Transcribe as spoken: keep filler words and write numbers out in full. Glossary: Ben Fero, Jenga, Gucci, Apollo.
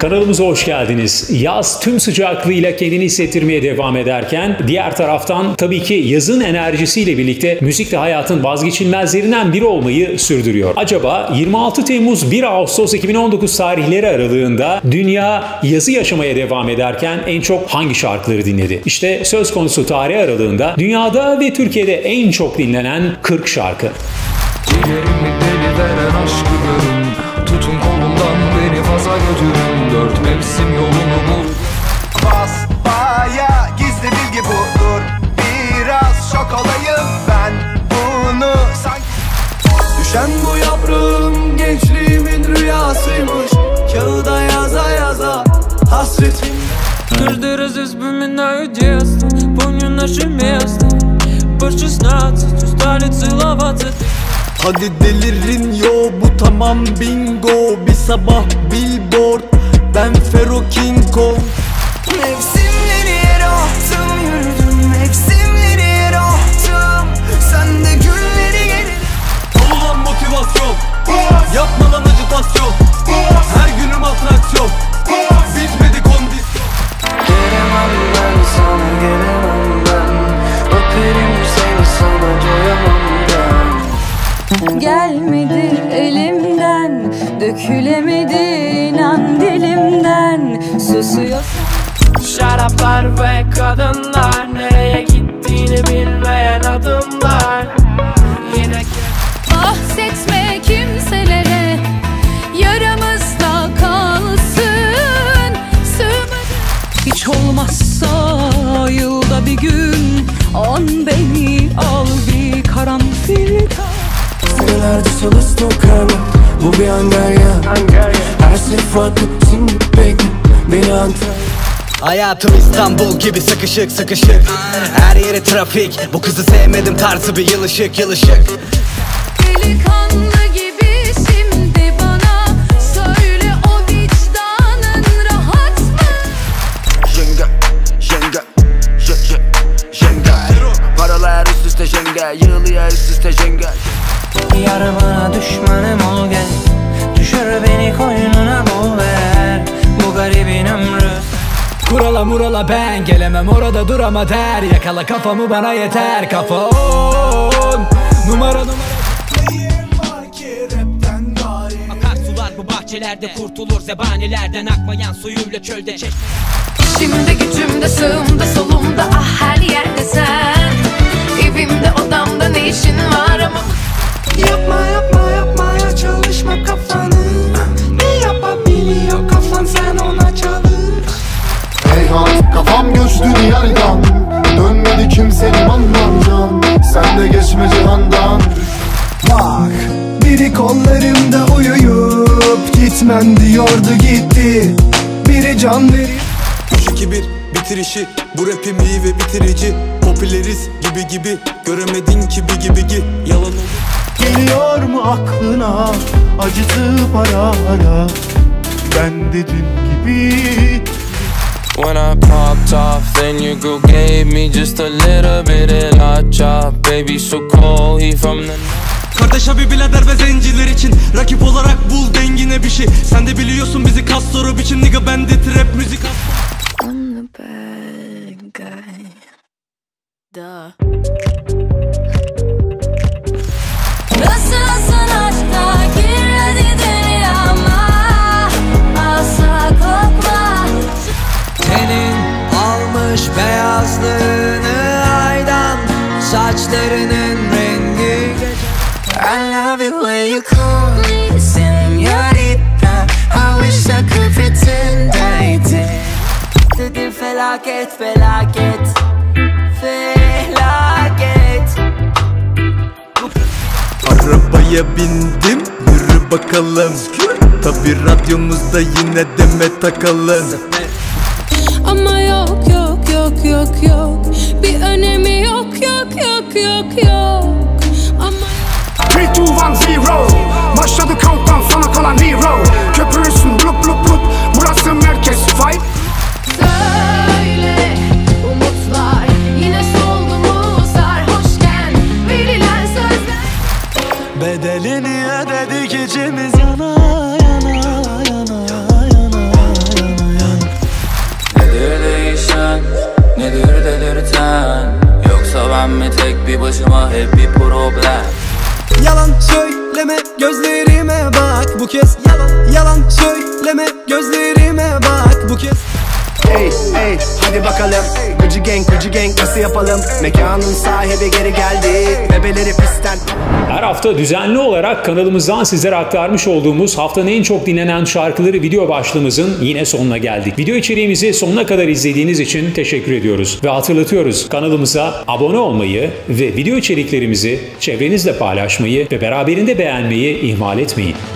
Kanalımıza hoş geldiniz. Yaz tüm sıcaklığıyla kendini hissettirmeye devam ederken diğer taraftan tabii ki yazın enerjisiyle birlikte müzik de hayatın vazgeçilmezlerinden biri olmayı sürdürüyor. Acaba yirmi altı Temmuz bir Ağustos iki bin on dokuz tarihleri aralığında dünya yazı yaşamaya devam ederken en çok hangi şarkıları dinledi? İşte söz konusu tarih aralığında dünyada ve Türkiye'de en çok dinlenen kırk şarkı. Ciğerimi deliveren aşkı görün, tutun kolumdan beni faza götürün, dört mevsim yolunu bul. Basbaya gizli bilgi budur, biraz şok olayım ben bunu sanki. Düşen bu yaprağım gençliğimin rüyasıymış, kağıda yaza yaza hasretim. Kırdırız üzbümün acıyası, bunun aşımayası, pırçız nazi, tüstali tılavatı. Hadi delirin yo, bu tamam bingo. Bir sabah billboard, Ben Fero King Kong. Mevsimleri yere attım, yürüdüm. Mevsimleri yere attım, sen de gülleri geri. Olulan motivasyon, yapma lan acıtasyon. Her günüm atraksiyon, bitmedi kondisyon. Gelemem ben sana, gelemem ben. Öperim seni sana, doyamam. Gelmedi elimden, dökülemedi inan dilimden, susuyorsun. Şaraplar ve kadınlar, nereye gittiğini bilmeyen adımlar. Yine bahsetme kimselere, yaramızda kalsın sığmadı. Hiç olmazsa yılda bir gün an beni al bir karanfil. Nerelerde çalıştım karnım, bu bir Angarya. Her şey farklı, şimdi bekle beni Antalya. Hayatım İstanbul gibi sıkışık sıkışık, her yeri trafik, bu kızı sevmedim tarzı bir yılışık yılışık. Delikanlı gibi şimdi bana söyle, o vicdanın rahat mı? Jenga, jenga, jenga, jenga. Paralar üst üste jenga, yığılıyor üst üste jenga. Yar bana düşmanım ol gel, düşür beni koynuna bul ver, bu garibin ömrü. Kurala murala ben gelemem, orada durama der, yakala kafamı bana yeter. Kafa on, numara numara. Akarsular bu bahçelerde kurtulur zebanilerden, akmayan suyuyla çölde çeşme. İşimde gücümde sığımda solumda, ah her yerde sen. Evimde odamda ne işin var ama. Yapma yapma yapmaya çalışma kafanı, ne yapabiliyor kafan sen ona çalış. Heyhan kafam göçtü diyardan, dönmedi kimse limandan can, sen de geçme cihandan. Bak biri kollarımda uyuyup gitmem diyordu gitti, biri can verir. üç iki bir bitirişi, bu rapim iyi ve bitirici, popüleriz gibi gibi, göremedin ki bir gibi gibi yalan olur. Geliyor mu aklına acısı para ara, ben de dün gibi. When I popped off, then you go gave me just a little bit of hot chop, baby so cold he from the... Kardeş abi birader ve zenciler için rakip olarak bul dengine bir şey. Sen de biliyorsun bizi Castro biçim nigga, ben de trap müzik. I'm the bad guy. Duh. Beyazlığını aydan, saçlarının rengi gece. I love it when you call me señorita, I wish I could pretend I did. Bugün felaket felaket felaket. Arabaya bindim, yürü bakalım, tabi radyomuzda yine deme takalım. Ama yok yok yok yok yok, bir önemi yok yok yok yok yok. Ama üç iki bir sıfır başladı countdown, sona kalan hero. Köpürürsün blup blup blup, burası merkez fight. Söyle umutlar yine soldu mu sarhoşken verilen sözler. Bedelini ödedik, içimiz yana yana yana yana yana. başıma hep bir problem. Yalan söyleme, gözlerime bak bu kez. Yalan, yalan söyleme, gözlerime bak bu kez. Hey, hey, hadi bakalım, Gucci Gang, Gucci Gang nasıl yapalım? Mekanın sahibi geri geldi, bebeleri pistten. Her hafta düzenli olarak kanalımızdan sizlere aktarmış olduğumuz haftanın en çok dinlenen şarkıları video başlığımızın yine sonuna geldik. Video içeriğimizi sonuna kadar izlediğiniz için teşekkür ediyoruz. Ve hatırlatıyoruz, kanalımıza abone olmayı ve video içeriklerimizi çevrenizle paylaşmayı ve beraberinde beğenmeyi ihmal etmeyin.